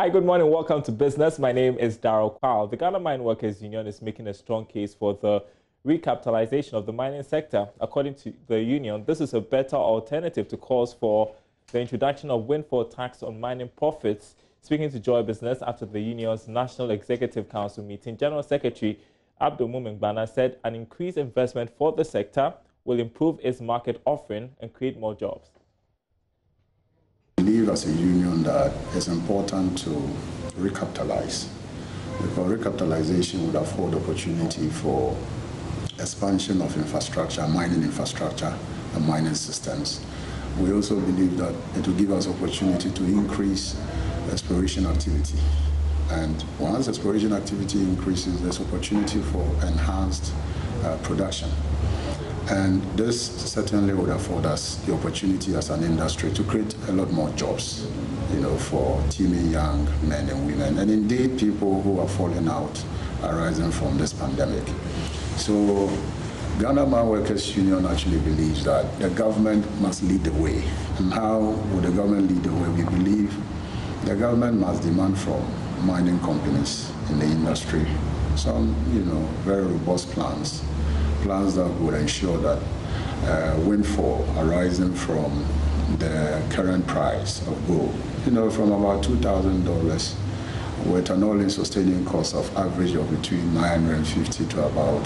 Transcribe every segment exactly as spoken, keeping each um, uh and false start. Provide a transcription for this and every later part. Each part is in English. Hi, good morning. Welcome to Business. My name is Darryl Powell. The Ghana Mine Workers Union is making a strong case for the recapitalization of the mining sector. According to the union, this is a better alternative to calls for the introduction of windfall tax on mining profits. Speaking to Joy Business after the union's National Executive Council meeting, General Secretary Abdul-Mumin Banner said an increased investment for the sector will improve its market offering and create more jobs. I believe as a union that it's important to recapitalize, because recapitalization would afford opportunity for expansion of infrastructure, mining infrastructure and mining systems. We also believe that it will give us opportunity to increase exploration activity. And once exploration activity increases, there's opportunity for enhanced uh, production. And this certainly would afford us the opportunity as an industry to create a lot more jobs, you know, for teeming young men and women, and indeed people who are falling out arising from this pandemic. So Ghana Mine Workers Union actually believes that the government must lead the way. And how would the government lead the way? We believe the government must demand from mining companies in the industry some, you know, very robust plans. plans that would ensure that uh, windfall arising from the current price of gold, you know, from about two thousand dollars with an all-in sustaining cost of average of between nine hundred fifty dollars to about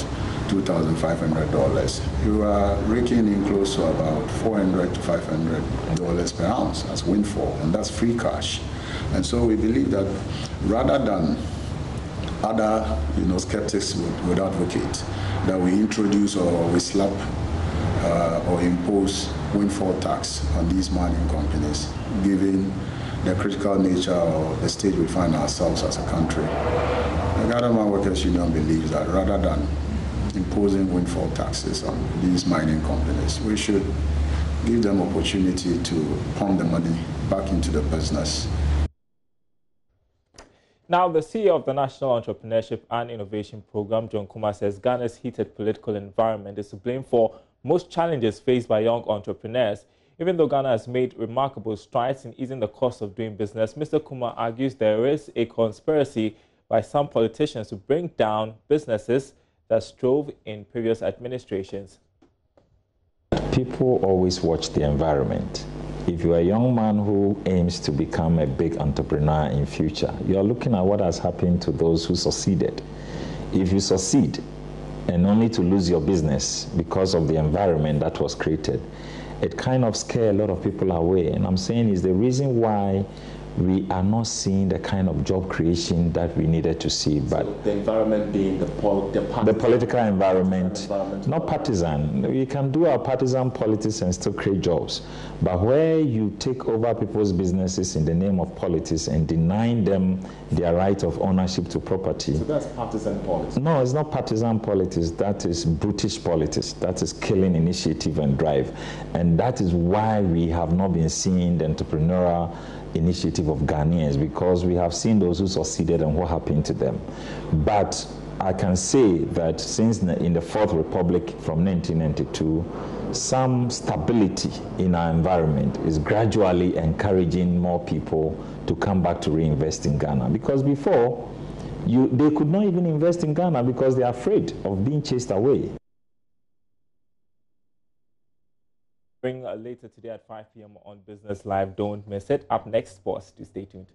two thousand five hundred dollars, you are raking in close to about four hundred dollars to five hundred dollars per ounce as windfall, and that's free cash. And so we believe that rather than other, you know, skeptics would, would advocate, that we introduce or we slap uh, or impose windfall tax on these mining companies, given the critical nature or the stage we find ourselves as a country. The Ghana Mine Workers Union believes that rather than imposing windfall taxes on these mining companies, we should give them opportunity to pump the money back into the business. Now, the C E O of the National Entrepreneurship and Innovation Program, John Kuma, says Ghana's heated political environment is to blame for most challenges faced by young entrepreneurs. Even though Ghana has made remarkable strides in easing the cost of doing business, Mister Kuma argues there is a conspiracy by some politicians to bring down businesses that strove in previous administrations. People always watch the environment. If you're a young man who aims to become a big entrepreneur in future, you're looking at what has happened to those who succeeded. If you succeed and only to lose your business because of the environment that was created, it kind of scares a lot of people away. And I'm saying is the reason why we are not seeing the kind of job creation that we needed to see. But so the environment being the, pol the, the political environment, environment, not partisan. We can do our partisan politics and still create jobs. But where you take over people's businesses in the name of politics and denying them their right of ownership to property. So that's partisan politics. No, it's not partisan politics. That is brutish politics. That is killing initiative and drive. And that is why we have not been seeing the entrepreneurial initiative of Ghanaians, because we have seen those who succeeded and what happened to them. But I can say that since in the Fourth Republic from nineteen ninety-two, some stability in our environment is gradually encouraging more people to come back to reinvest in Ghana. Because before, you, they could not even invest in Ghana because they are afraid of being chased away. Later today at five P M on Business Live. Don't miss it. Up next, sports. To stay tuned.